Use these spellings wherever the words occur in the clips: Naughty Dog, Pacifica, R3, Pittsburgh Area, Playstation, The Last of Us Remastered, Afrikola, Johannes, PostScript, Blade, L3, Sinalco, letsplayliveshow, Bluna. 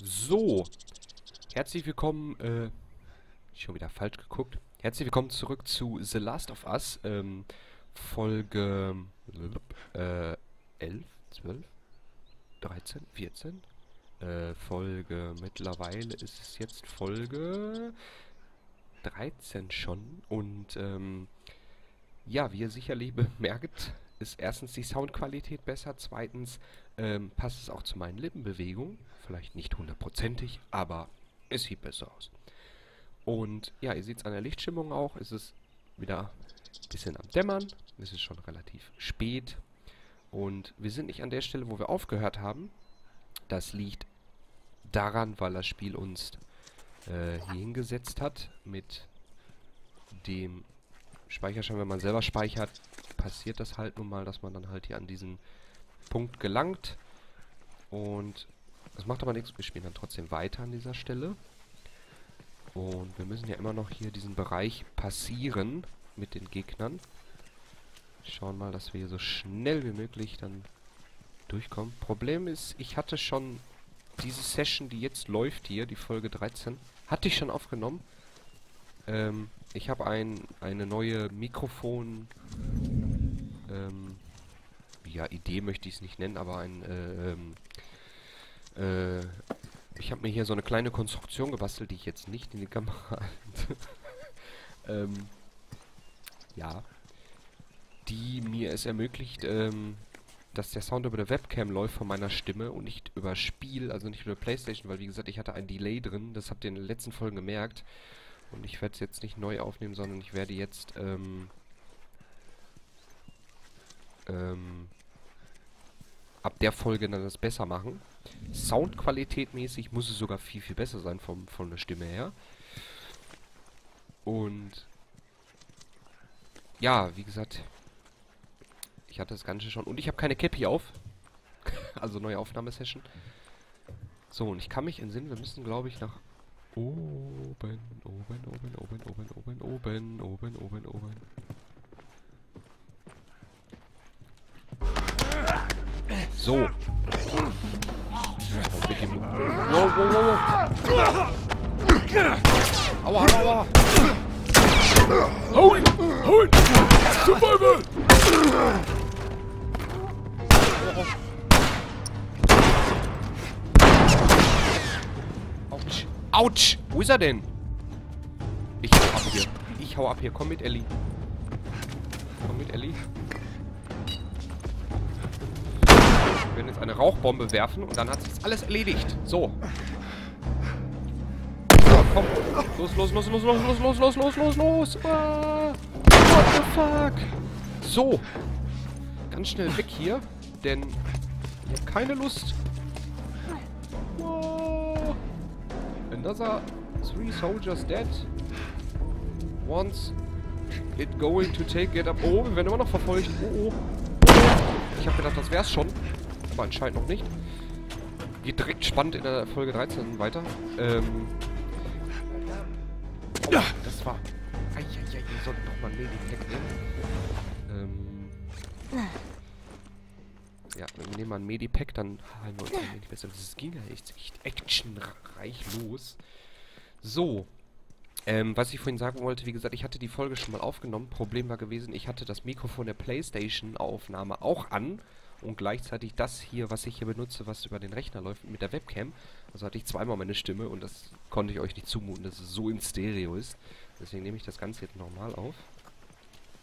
So, herzlich willkommen, schon wieder falsch geguckt. Herzlich willkommen zurück zu The Last of Us, Folge 11, 12, 13, 14, Folge, mittlerweile ist es jetzt Folge 13 schon und, ja, wie ihr sicherlich bemerkt, ist erstens die Soundqualität besser, zweitens passt es auch zu meinen Lippenbewegungen. Vielleicht nicht hundertprozentig, aber es sieht besser aus. Und ja, ihr seht es an der Lichtstimmung auch, es ist wieder ein bisschen am Dämmern. Es ist schon relativ spät und wir sind nicht an der Stelle, wo wir aufgehört haben. Das liegt daran, weil das Spiel uns hier hingesetzt hat mit dem Speicherschein. Wenn man selber speichert, passiert das halt nun mal, dass man dann halt hier an diesen Punkt gelangt. Und das macht aber nichts, wir spielen dann trotzdem weiter an dieser Stelle. Und wir müssen ja immer noch hier diesen Bereich passieren mit den Gegnern. Schauen mal, dass wir hier so schnell wie möglich dann durchkommen. Problem ist, ich hatte schon diese Session, die jetzt läuft hier, die Folge 13, hatte ich schon aufgenommen. Ich habe eine neue Mikrofon... ja, Idee möchte ich es nicht nennen, aber ein... ich habe mir hier so eine kleine Konstruktion gebastelt, die ich jetzt nicht in die Kamera halte. Ja. Die mir es ermöglicht, dass der Sound über der Webcam läuft von meiner Stimme und nicht über Spiel, also nicht über PlayStation, weil wie gesagt, ich hatte ein Delay drin, das habt ihr in den letzten Folgen gemerkt. Und ich werde es jetzt nicht neu aufnehmen, sondern ich werde jetzt, ab der Folge dann das besser machen. Soundqualitätmäßig muss es sogar viel, viel besser sein von der Stimme her. Und ja, wie gesagt, ich hatte das Ganze schon. Und ich habe keine Cappy auf. Also neue Aufnahmesession. So, und ich kann mich entsinnen, wir müssen, glaube ich, nach oben, oben, oben, oben, oben, oben, oben, oben, oben, oben. So. Aua, aua, aua. Hau ihn! Hau ihn! Zum Teufel! Autsch! Autsch! Wo ist er denn? Ich hau ab hier. Ich hau ab hier. Komm mit, Ellie. Komm mit, Ellie. Wir werden jetzt eine Rauchbombe werfen und dann hat sich alles erledigt. So. So, komm. Los, los, los, los, los, los, los, los, los, los, los. Ah, what the fuck? So. Ganz schnell weg hier, denn ich habe keine Lust. Wow. Another 3 soldiers dead. Once it going to take it up. Oh, wir werden immer noch verfolgt. Oh, oh. Ich habe gedacht, das wär's schon. Aber anscheinend noch nicht. Geht direkt spannend in der Folge 13 weiter. Oh, das war... Eieiei, wir sollten doch mal Lady Tech nehmen. Ja, wir nehmen mal ein Medipack, dann halten wir uns nicht besser. Das ging ja echt actionreich los. So. Was ich vorhin sagen wollte, wie gesagt, ich hatte die Folge schon mal aufgenommen. Problem war gewesen, ich hatte das Mikrofon der PlayStation-Aufnahme auch an. Und gleichzeitig das hier, was ich hier benutze, was über den Rechner läuft, mit der Webcam. Also hatte ich zweimal meine Stimme und das konnte ich euch nicht zumuten, dass es so im Stereo ist. Deswegen nehme ich das Ganze jetzt normal auf.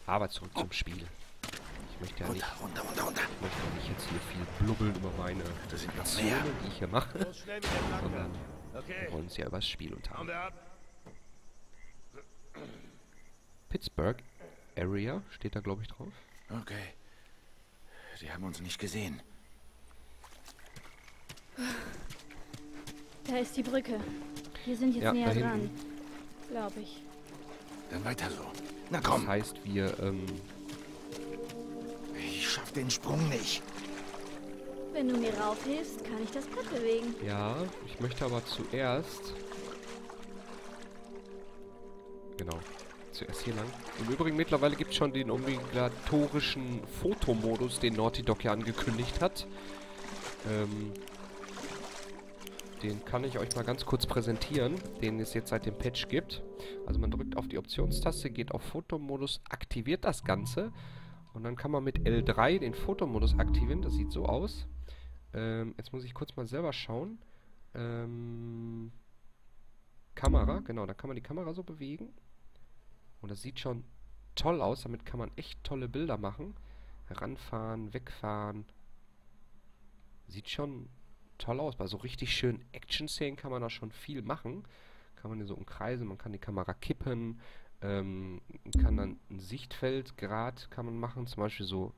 Aber zurück zum Spiel. Ich möchte ja nicht, ich möchte ja nicht jetzt hier viel blubbeln über meine Aktionen, die ich hier mache. Sondern wir wollen uns ja über das Spiel unterhalten. Pittsburgh Area steht da, glaube ich, drauf. Okay. Sie haben uns nicht gesehen. Da ist die Brücke. Wir sind jetzt näher dran, glaube ich. Dann weiter so. Na komm. Das heißt, wir, ich schaff den Sprung nicht. Wenn du mir raufhilfst, kann ich das Brett bewegen. Ja, ich möchte aber zuerst... Genau. Zuerst hier lang. Im Übrigen, mittlerweile gibt es schon den obligatorischen Fotomodus, den Naughty Dog ja angekündigt hat. Den kann ich euch mal ganz kurz präsentieren, den es jetzt seit dem Patch gibt. Also man drückt auf die Optionstaste, geht auf Fotomodus, aktiviert das Ganze. Und dann kann man mit L3 den Fotomodus aktivieren. Das sieht so aus. Jetzt muss ich kurz mal selber schauen. Kamera, genau, da kann man die Kamera so bewegen. Und das sieht schon toll aus. Damit kann man echt tolle Bilder machen. Ranfahren, wegfahren. Sieht schon toll aus. Bei so richtig schönen Action-Szenen kann man da schon viel machen. Kann man hier so umkreisen, man kann die Kamera kippen. Kann dann ein Sichtfeldgrad kann man machen. Zum Beispiel so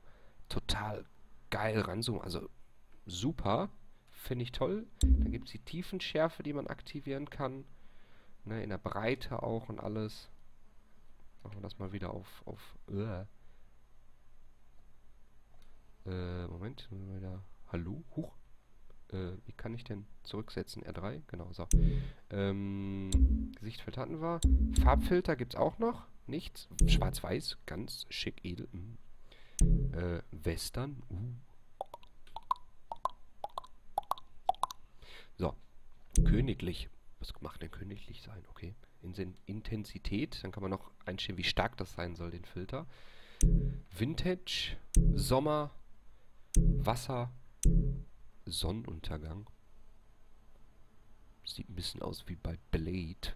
total geil ranzoomen. Also super. Finde ich toll. Dann gibt es die Tiefenschärfe, die man aktivieren kann. Ne, in der Breite auch und alles. Machen wir das mal wieder Moment. Wieder. Hallo? Huch. Wie kann ich denn zurücksetzen? R3? Genau, so. Sichtfeld hatten wir. Farbfilter gibt es auch noch. Nichts. Schwarz-Weiß. Ganz schick, edel. Western. So. Königlich. Was macht denn königlich sein? Okay. Intensität. Dann kann man noch einstellen, wie stark das sein soll, den Filter. Vintage. Sommer. Wasser. Sonnenuntergang. Sieht ein bisschen aus wie bei Blade.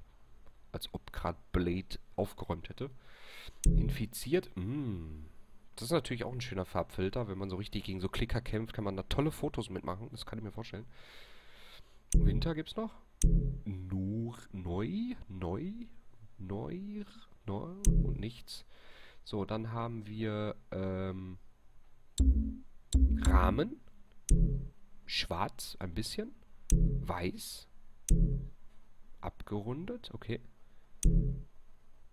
Als ob gerade Blade aufgeräumt hätte. Infiziert. Das ist natürlich auch ein schöner Farbfilter. Wenn man so richtig gegen so Klicker kämpft, kann man da tolle Fotos mitmachen. Das kann ich mir vorstellen. Winter gibt's noch. Nur neu und nichts. So, dann haben wir Rahmen. Schwarz, ein bisschen. Weiß. Abgerundet, okay.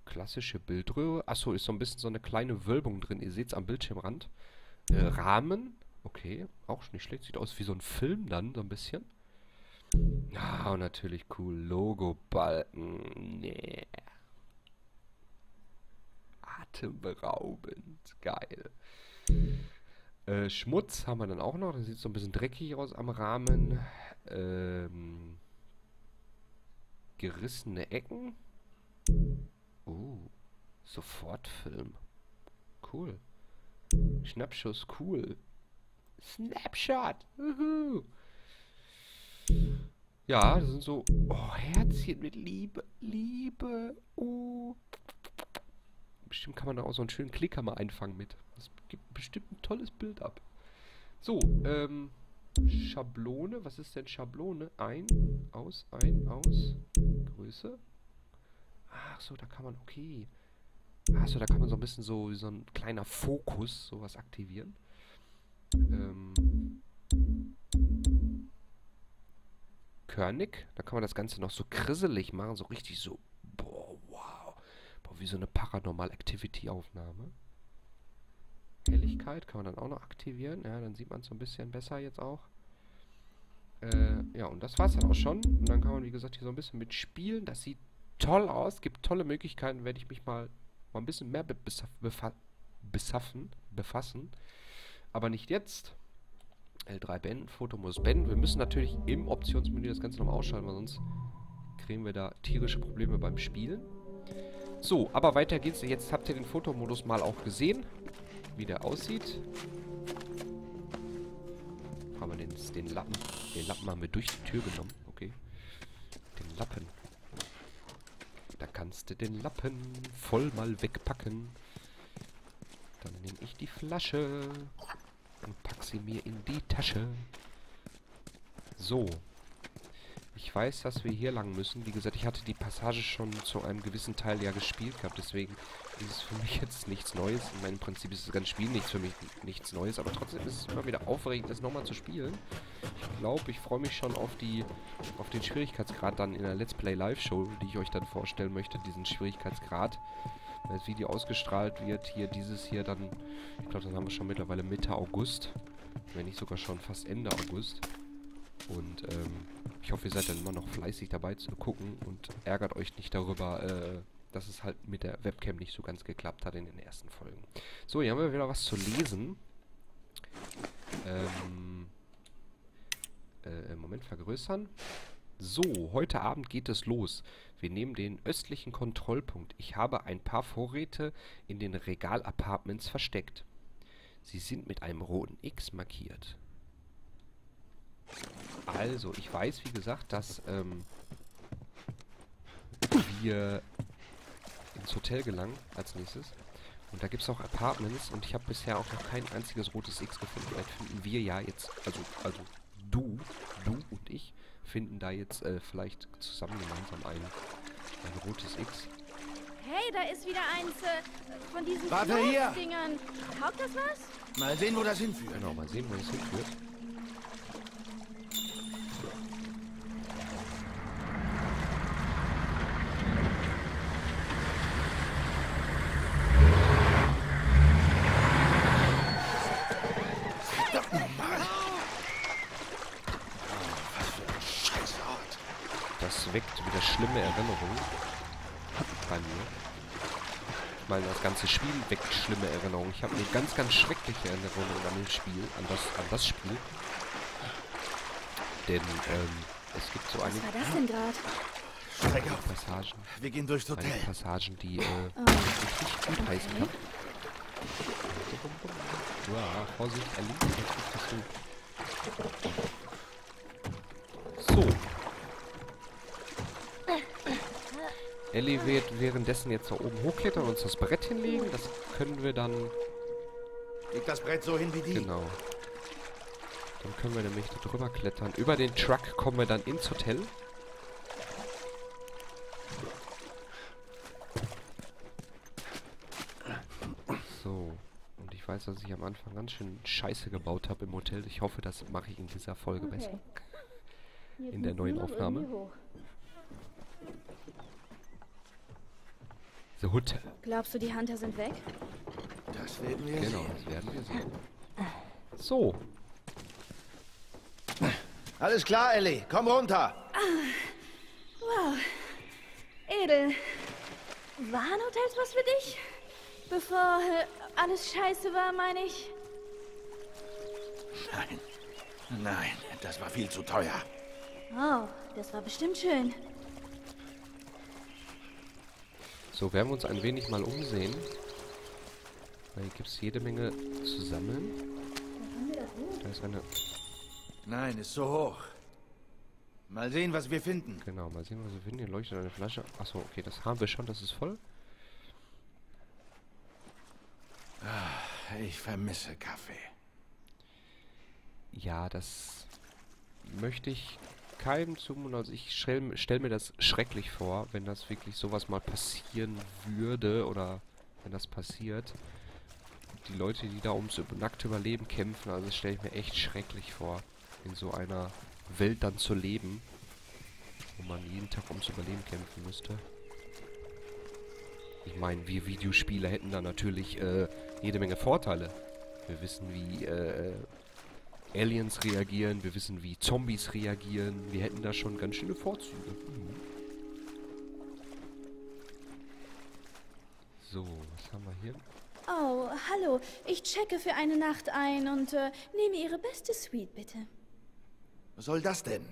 Klassische Bildröhre. Achso, ist so ein bisschen so eine kleine Wölbung drin. Ihr seht es am Bildschirmrand. Rahmen, okay. Auch nicht schlecht. Sieht aus wie so ein Film dann, so ein bisschen. Ah, und natürlich cool. Logo-Balken. Nee. Atemberaubend. Geil. Schmutz haben wir dann auch noch. Das sieht so ein bisschen dreckig aus am Rahmen. Gerissene Ecken. Sofortfilm. Cool. Schnappschuss, cool. Snapshot. Uhu. Ja, das sind so Herzchen mit Liebe. Liebe. Bestimmt kann man da auch so einen schönen Klicker mal einfangen mit. Das gibt bestimmt ein tolles Bild ab. So, Schablone. Was ist denn Schablone? Ein, aus. Größe. Ach so, da kann man, okay. Ach so, da kann man so ein bisschen so, wie so ein kleiner Fokus sowas aktivieren. Körnig. Da kann man das Ganze noch so krisselig machen. So richtig so, boah, wow. Boah, wie so eine Paranormal-Activity-Aufnahme. Helligkeit kann man dann auch noch aktivieren. Ja, dann sieht man es so ein bisschen besser jetzt auch. Ja, und das war es dann auch schon. Und dann kann man, wie gesagt, hier so ein bisschen mitspielen. Das sieht toll aus. Gibt tolle Möglichkeiten. Werde ich mich mal ein bisschen mehr befassen. Aber nicht jetzt. L3 beenden, Fotomodus beenden. Wir müssen natürlich im Optionsmenü das Ganze nochmal ausschalten, weil sonst kriegen wir da tierische Probleme beim Spielen. So, aber weiter geht's. Jetzt habt ihr den Fotomodus mal auch gesehen, wie der aussieht. Haben wir den Lappen haben wir durch die Tür genommen. Okay. Den Lappen. Da kannst du den Lappen voll mal wegpacken. Dann nehme ich die Flasche und pack sie mir in die Tasche. So. Ich weiß, dass wir hier lang müssen. Wie gesagt, ich hatte die Passage schon zu einem gewissen Teil ja gespielt gehabt. Deswegen ist es für mich jetzt nichts Neues. Ich meine, im Prinzip ist das ganze Spiel nichts Neues. Aber trotzdem ist es immer wieder aufregend, das nochmal zu spielen. Ich glaube, ich freue mich schon auf den Schwierigkeitsgrad dann in der Let's Play Live Show, die ich euch dann vorstellen möchte. Diesen Schwierigkeitsgrad. Wenn das Video ausgestrahlt wird, hier dieses hier dann, ich glaube, dann haben wir schon mittlerweile Mitte August. Wenn nicht sogar schon fast Ende August. Und ich hoffe, ihr seid dann immer noch fleißig dabei zu gucken und ärgert euch nicht darüber, dass es halt mit der Webcam nicht so ganz geklappt hat in den ersten Folgen. So, hier haben wir wieder was zu lesen. Moment, vergrößern. So, heute Abend geht es los. Wir nehmen den östlichen Kontrollpunkt. Ich habe ein paar Vorräte in den Regalapartments versteckt. Sie sind mit einem roten X markiert. Also, ich weiß, wie gesagt, dass wir ins Hotel gelangen als nächstes. Und da gibt es auch Apartments und ich habe bisher auch noch kein einziges rotes X gefunden. Vielleicht finden wir ja jetzt, also du und ich finden da jetzt vielleicht zusammen gemeinsam ein rotes X. Hey, da ist wieder eins von diesen Dingern. Taugt das was? Mal sehen, wo das hinführt. Genau, mal sehen, wo das hinführt. Das weckt wieder schlimme Erinnerungen bei mir. Ich meine, das ganze Spiel weckt schlimme Erinnerungen. Ich habe eine ganz, ganz schreckliche Erinnerung an dem Spiel, an das Spiel. Denn es gibt so einige Passagen. Wir gehen durchs Hotel. Einige Passagen, die nicht gut heißen kann. Ja, Vorsicht, so. Ellie wird währenddessen jetzt da oben hochklettern und uns das Brett hinlegen. Das können wir dann... Leg das Brett so hin wie die. Genau. Dann können wir nämlich da drüber klettern. Über den Truck kommen wir dann ins Hotel. So. Und ich weiß, dass ich am Anfang ganz schön Scheiße gebaut habe im Hotel. Ich hoffe, das mache ich in dieser Folge besser. In der neuen Aufnahme. The Hood. Glaubst du, die Hunter sind weg? Das werden wir sehen. Genau, das werden wir sehen. So. Alles klar, Ellie. Komm runter. Wow. Edel. Waren Hotels was für dich? Bevor alles scheiße war, meine ich. Nein. Nein, das war viel zu teuer. Oh, das war bestimmt schön. So, werden wir uns ein wenig mal umsehen. Weil hier gibt es jede Menge zu sammeln. Da ist eine... Nein, ist so hoch. Mal sehen, was wir finden. Genau, mal sehen, was wir finden. Hier leuchtet eine Flasche. Achso, okay, das haben wir schon, das ist voll. Ich vermisse Kaffee. Ja, das möchte ich... keinem zumuten. Also ich stelle mir das schrecklich vor, wenn das wirklich sowas mal passieren würde oder wenn das passiert. Die Leute, die da ums nackte Überleben kämpfen, also das stelle ich mir echt schrecklich vor, in so einer Welt dann zu leben, wo man jeden Tag ums Überleben kämpfen müsste. Ich meine, wir Videospieler hätten da natürlich jede Menge Vorteile. Wir wissen, wie Aliens reagieren, wir wissen, wie Zombies reagieren. Wir hätten da schon ganz schöne Vorzüge. So, was haben wir hier? Oh, hallo. Ich checke für eine Nacht ein und nehme Ihre beste Suite, bitte. Was soll das denn?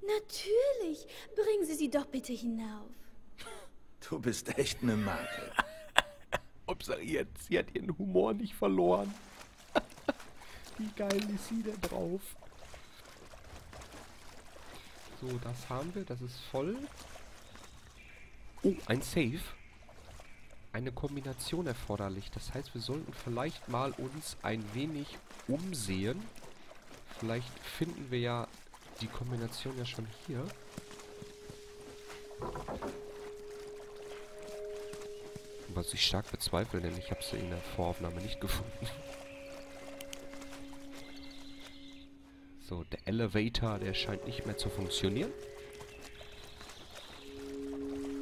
Natürlich. Bringen Sie sie doch bitte hinauf. Du bist echt eine Marke. Observiert, sie hat ihren Humor nicht verloren. Wie geil ist sie denn drauf? So, das haben wir. Das ist voll. Oh, ein Safe. Eine Kombination erforderlich. Das heißt, wir sollten vielleicht mal uns ein wenig umsehen. Vielleicht finden wir ja die Kombination ja schon hier. Was ich stark bezweifle, denn ich habe sie in der Voraufnahme nicht gefunden. So, der Elevator, der scheint nicht mehr zu funktionieren.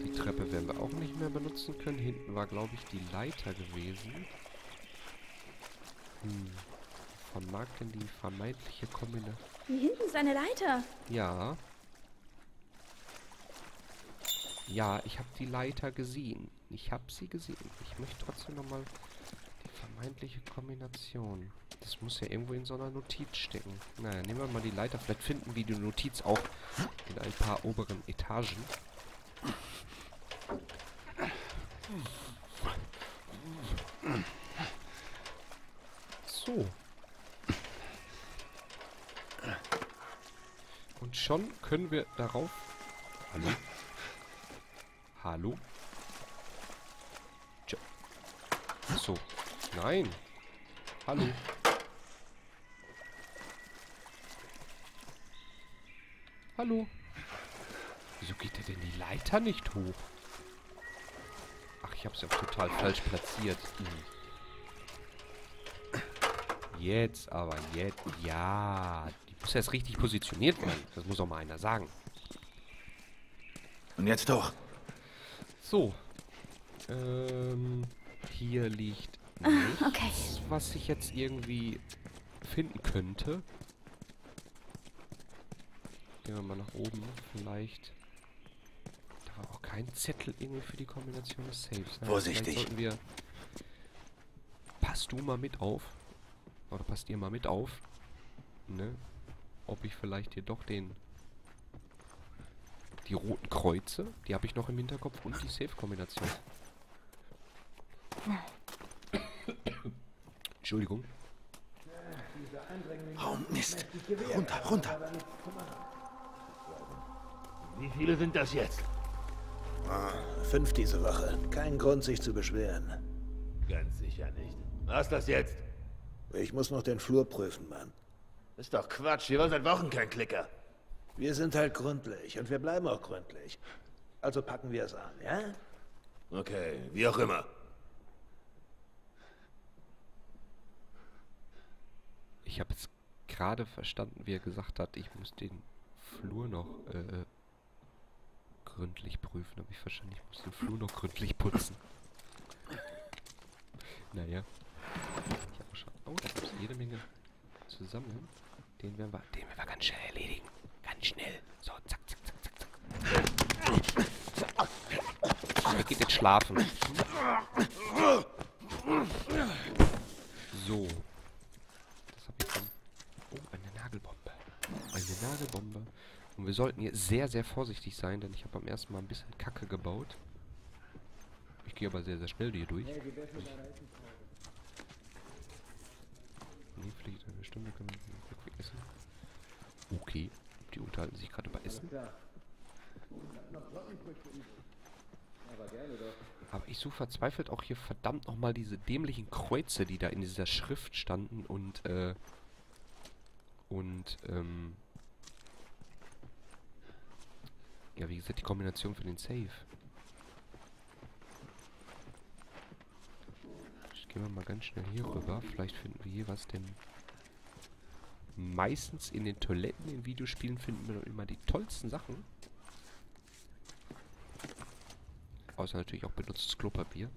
Die Treppe werden wir auch nicht mehr benutzen können. Hinten war, glaube ich, die Leiter gewesen. Hm. Von mag denn die vermeintliche Kombination? Hier hinten ist eine Leiter. Ja. Ja, ich habe die Leiter gesehen. Ich habe sie gesehen. Ich möchte trotzdem nochmal die vermeintliche Kombination... Das muss ja irgendwo in so einer Notiz stecken. Naja, nehmen wir mal die Leiter. Vielleicht finden wir die Notiz auch in ein paar oberen Etagen. So. Und schon können wir darauf... Hallo? Hallo? Tja. So. Nein. Hallo. Hallo. Wieso geht der denn die Leiter nicht hoch? Ach, ich hab's ja total falsch platziert. Jetzt aber, jetzt. Ja. Die muss jetzt richtig positioniert werden. Das muss auch mal einer sagen. Und jetzt doch. So. Hier liegt nichts, okay, was ich jetzt irgendwie finden könnte. Gehen wir mal nach oben, vielleicht. Da war auch kein Zettel irgendwie für die Kombination des Saves. Ja, vorsichtig. Sollten wir... Passt du mal mit auf. Oder passt ihr mal mit auf. Ne? Ob ich vielleicht hier doch den... Die roten Kreuze, die habe ich noch im Hinterkopf. Und die Save-Kombination. Entschuldigung. Raum Mist. Runter, runter. Wie viele sind das jetzt? 5 diese Woche. Kein Grund, sich zu beschweren. Ganz sicher nicht. Was das jetzt? Ich muss noch den Flur prüfen, Mann. Ist doch Quatsch. Hier war seit Wochen kein Klicker. Wir sind halt gründlich und wir bleiben auch gründlich. Also packen wir es an, ja? Okay, wie auch immer. Ich habe jetzt gerade verstanden, wie er gesagt hat, ich muss den Flur noch gründlich prüfen. Habe ich verstanden, ich muss den Flur noch gründlich putzen. Naja. Ich habe schon. Oh, da gibt es jede Menge zusammen. Den werden wir ganz schnell erledigen. Ganz schnell. So, zack, zack, zack, zack, zack. So, er geht jetzt schlafen. So. Eine Nagelbombe. Und wir sollten hier sehr, sehr vorsichtig sein, denn ich habe beim ersten Mal ein bisschen Kacke gebaut. Ich gehe aber sehr, sehr schnell hier durch. Nee, vielleicht eine Stunde können wir quick essen. Okay, die unterhalten sich gerade über Essen. Aber ich suche verzweifelt auch hier verdammt nochmal diese dämlichen Kreuze, die da in dieser Schrift standen und, ja, wie gesagt, die Kombination für den Save. Jetzt gehen wir mal ganz schnell hier rüber. Vielleicht finden wir hier was, denn... Meistens in den Toiletten in Videospielen finden wir immer die tollsten Sachen. Außer natürlich auch benutztes Klopapier.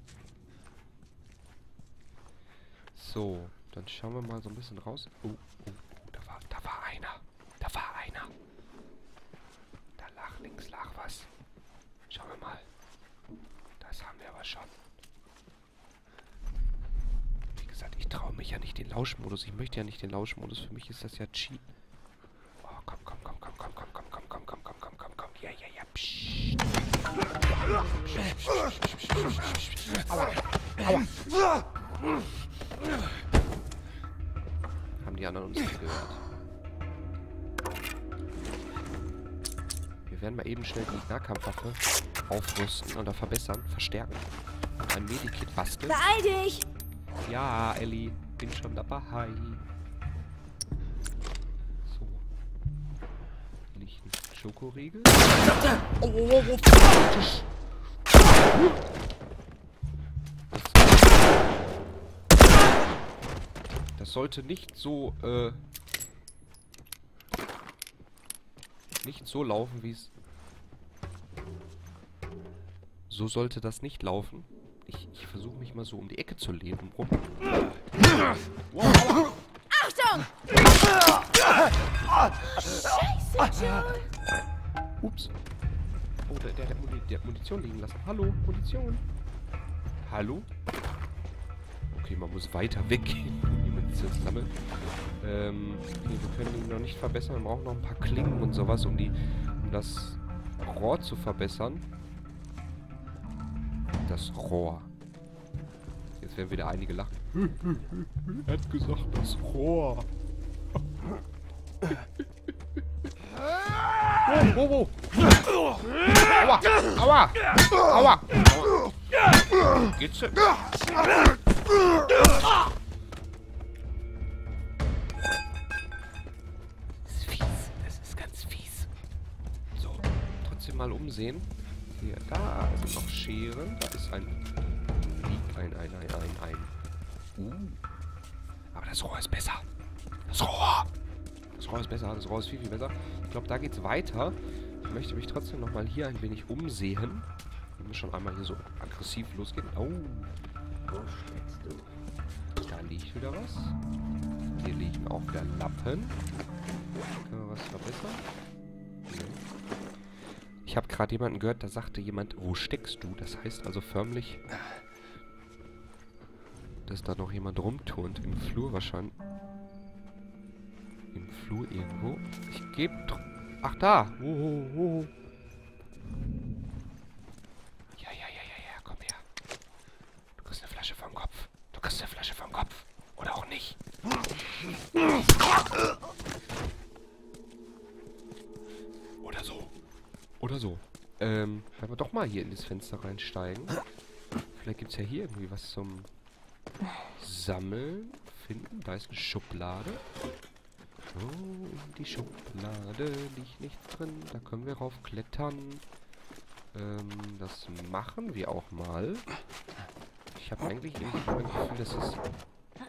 So, dann schauen wir mal so ein bisschen raus. Oh. Da war einer. Da links lag was. Schauen wir mal. Das haben wir aber schon. Wie gesagt, ich traue mich ja nicht den Lauschmodus. Ich möchte ja nicht den Lauschmodus. Für mich ist das ja Cheat. Oh, komm. Ja. Psst. Aua. Haben die anderen uns nicht gehört? Wir werden mal eben schnell die Nahkampfwaffe aufrüsten oder verbessern, verstärken. Ein Medikit basteln. Beeil dich! Ja, Ellie, bin schon dabei. So. Hier liegt ein Schokoriegel. Oh. Das sollte nicht so, laufen, wie es... So sollte das nicht laufen. Ich versuche mich mal so um die Ecke zu leben. Wow. Achtung! Scheiße, Joe! Ups. Oh, der hat Munition liegen lassen. Hallo, Munition. Hallo? Okay, man muss weiter weggehen, um jemanden Pilze sammeln. Okay, wir können ihn noch nicht verbessern. Wir brauchen noch ein paar Klingen und sowas, um das Rohr zu verbessern. Das Rohr. Jetzt werden wieder einige lachen. Er hat gesagt, das Rohr. Oh, oh, oh. Aua! Aua! Aua! Aua! Geht's denn? Das ist fies. Das ist ganz fies. So, trotzdem mal umsehen. Hier, da sind noch Scheren. Da ist ein. Aber das Rohr ist besser. Das Rohr! Das Rohr ist besser, das Rohr ist viel, viel besser. Ich glaube, da geht's weiter. Ich möchte mich trotzdem nochmal hier ein wenig umsehen. Ich muss schon einmal hier so aggressiv losgehen. Oh, wo steckst du? Da liegt wieder was. Hier liegen auch wieder Lappen. Können wir was verbessern? Nee. Ich habe gerade jemanden gehört, da sagte jemand, wo steckst du? Das heißt also förmlich, dass da noch jemand rumturnt. Im Flur wahrscheinlich. Im Flur irgendwo. Ich gebe... Ach, da! Ohohoho. Ja, ja, ja, ja, ja, komm her. Du kriegst eine Flasche vom Kopf. Du kriegst eine Flasche vom Kopf. Oder auch nicht. Oder so. Oder so. Wenn wir doch mal hier in das Fenster reinsteigen. Vielleicht gibt's ja hier irgendwie was zum Sammeln, Finden. Da ist eine Schublade. Oh, in die Schublade liegt nichts drin. Da können wir raufklettern. Das machen wir auch mal. Ich habe eigentlich irgendwie das Gefühl,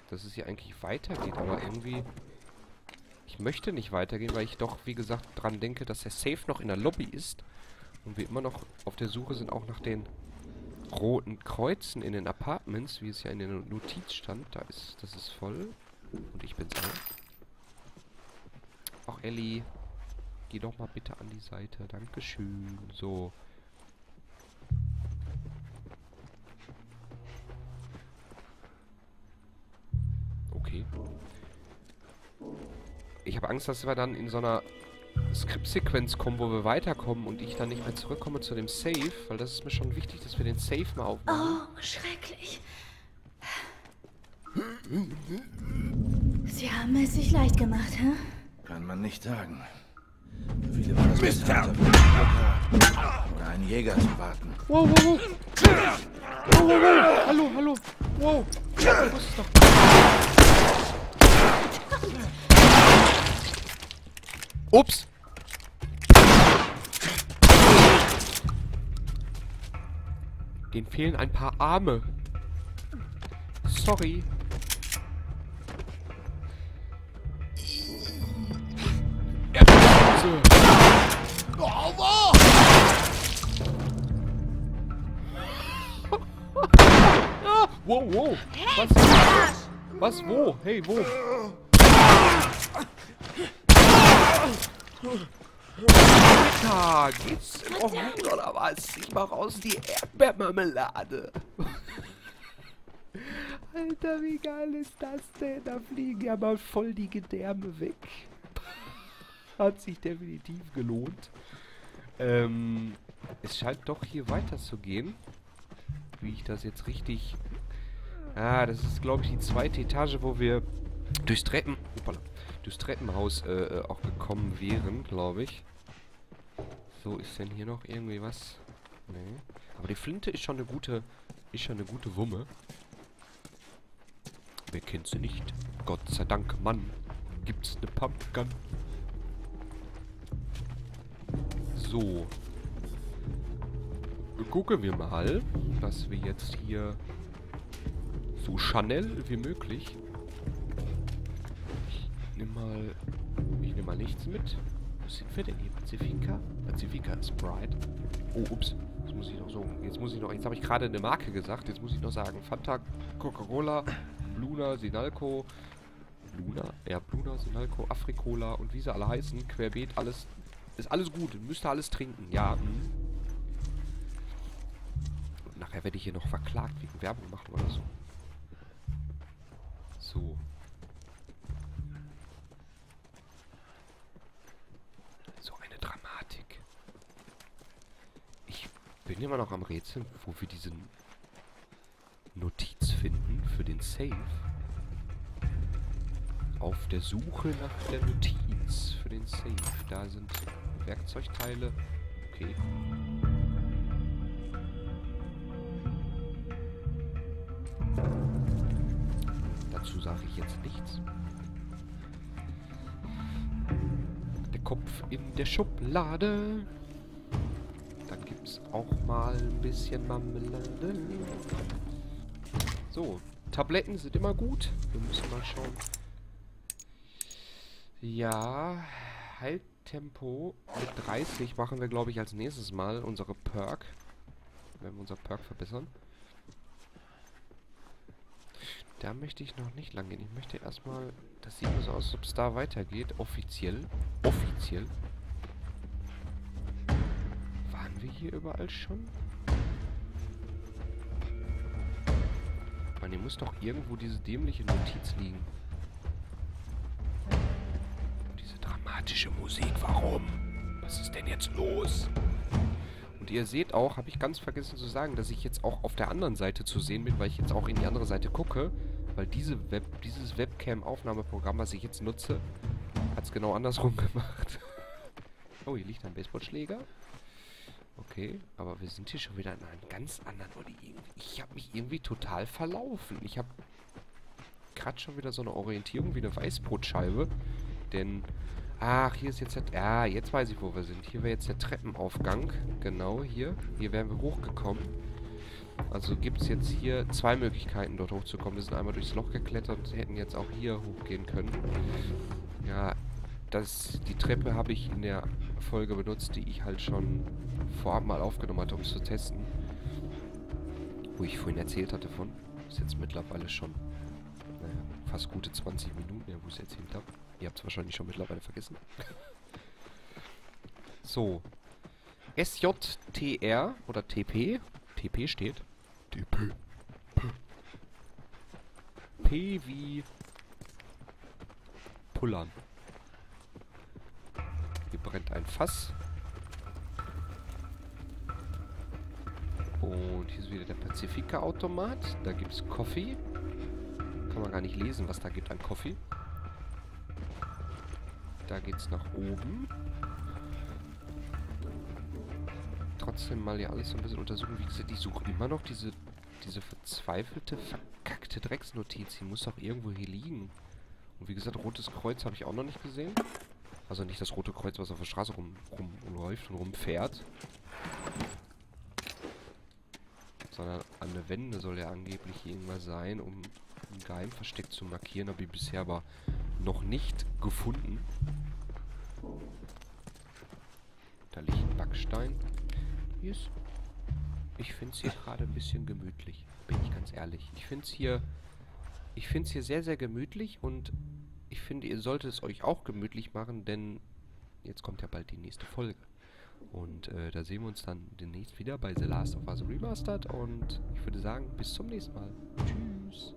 dass es hier eigentlich weitergeht. Aber irgendwie... Ich möchte nicht weitergehen, weil ich doch, wie gesagt, dran denke, dass der Safe noch in der Lobby ist. Und wir immer noch auf der Suche sind auch nach den roten Kreuzen in den Apartments, wie es ja in der Notiz stand. Da ist... Das ist voll. Und ich bin's auch. Ach, Ellie. Geh doch mal bitte an die Seite. Dankeschön. So. Okay. Ich habe Angst, dass wir dann in so einer Skriptsequenz kommen, wo wir weiterkommen und ich dann nicht mehr zurückkomme zu dem Save, weil das ist mir schon wichtig, dass wir den Save mal aufmachen. Oh, schrecklich. Sie haben es sich leicht gemacht, hä? Huh? Kann man nicht sagen. Für viele war das Mr. oder einen Jäger zu warten. Wow, wow, wow. Wow, wow, wow. Hallo, hallo. Wow. Du musst es doch. Ups. Den fehlen ein paar Arme. Sorry. Wow, wow! Was? Was? Wo? Hey, wo? Da geht's noch gut, oder was? Ich mach aus die Erdbeermarmelade. Alter, wie geil ist das denn? Da fliegen ja mal voll die Gedärme weg. Hat sich definitiv gelohnt. Es scheint doch hier weiterzugehen. Wie ich das jetzt richtig... Ah, das ist, glaube ich, die zweite Etage, wo wir durchs Treppenhaus auch gekommen wären, glaube ich. So, ist denn hier noch irgendwie was? Nee. Aber die Flinte ist schon eine gute... Ist schon eine gute Wumme. Wer kennt sie nicht? Gott sei Dank, Mann. Gibt's eine Pumpgun? So. Gucken wir mal, dass wir jetzt hier so schnell wie möglich. Ich nehm mal nichts mit. Wo sind wir denn hier? Pacifica? Pacifica ist Bride. Oh, ups. Jetzt muss ich noch so. Jetzt habe ich gerade eine Marke gesagt. Jetzt muss ich noch sagen. Fanta, Coca-Cola, Bluna, Sinalco. Bluna? Ja, Bluna, Sinalco, Afrikola und wie sie alle heißen. Querbeet, alles. Ist alles gut. Müsst ihr alles trinken. Ja, nachher werde ich hier noch verklagt wegen Werbung machen oder so. So. bin immer noch am Rätseln, wo wir diese Notiz finden für den Save. Auf der Suche nach der Notiz für den Save. Da sind Werkzeugteile. Okay. Dazu sage ich jetzt nichts. Der Kopf in der Schublade. Da gibt's auch mal ein bisschen Marmelade. So, Tabletten sind immer gut. Wir müssen mal schauen. Ja, Halttempo mit 30 machen wir, glaube ich, als nächstes Mal unsere Perk. Wenn wir unser Perk verbessern. Da möchte ich noch nicht lang gehen. Ich möchte erstmal, das sieht so aus, ob es da weitergeht. Offiziell. Offiziell. Waren wir hier überall schon? Mann, hier muss doch irgendwo diese dämliche Notiz liegen. Diese dramatische Musik, warum? Was ist denn jetzt los? Und ihr seht auch, habe ich ganz vergessen zu sagen, dass ich jetzt auch auf der anderen Seite zu sehen bin, weil ich jetzt auch in die andere Seite gucke. Weil dieses Webcam-Aufnahmeprogramm, was ich jetzt nutze, hat es genau andersrum gemacht. Oh, hier liegt ein Baseballschläger. Okay, aber wir sind hier schon wieder in einem ganz anderen Ort. Ich habe mich irgendwie total verlaufen. Ich habe gerade schon wieder so eine Orientierung wie eine Weißbrotscheibe. Denn... Ach, hier ist jetzt der... Ah, jetzt weiß ich, wo wir sind. Hier wäre jetzt der Treppenaufgang. Genau, hier. Hier wären wir hochgekommen. Also gibt es jetzt hier zwei Möglichkeiten, dort hochzukommen. Wir sind einmal durchs Loch geklettert und hätten jetzt auch hier hochgehen können. Ja, die Treppe habe ich in der Folge benutzt, die ich halt schon vorab mal aufgenommen hatte, um es zu testen. Wo ich vorhin erzählt hatte von. Ist jetzt mittlerweile schon... Naja, fast gute 20 Minuten, ja, wo ich es erzählt habe. Ihr habt es wahrscheinlich schon mittlerweile vergessen. So. SJTR oder TP. TP steht. TP. P wie... Pullern. Hier brennt ein Fass. Und hier ist wieder der Pacifica-Automat. Da gibt es Coffee. Kann man gar nicht lesen, was da gibt an Coffee. Da geht's nach oben. Trotzdem mal hier alles so ein bisschen untersuchen. Wie gesagt, ich suche immer noch diese verzweifelte, verkackte Drecksnotiz. Die muss doch irgendwo hier liegen. Und wie gesagt, Rotes Kreuz habe ich auch noch nicht gesehen. Also nicht das Rote Kreuz, was auf der Straße rumläuft und rumfährt. Sondern an der Wende soll ja angeblich irgendwas sein, um ein Geheimversteck zu markieren. Habe ich bisher aber noch nicht gefunden. Da liegt ein Backstein. Hier ist... Ich finde es hier gerade ein bisschen gemütlich. Bin ich ganz ehrlich. Ich finde es hier sehr, sehr gemütlich. Und ich finde, ihr solltet es euch auch gemütlich machen, denn jetzt kommt ja bald die nächste Folge. Und da sehen wir uns dann demnächst wieder bei The Last of Us Remastered. Und ich würde sagen, bis zum nächsten Mal. Tschüss.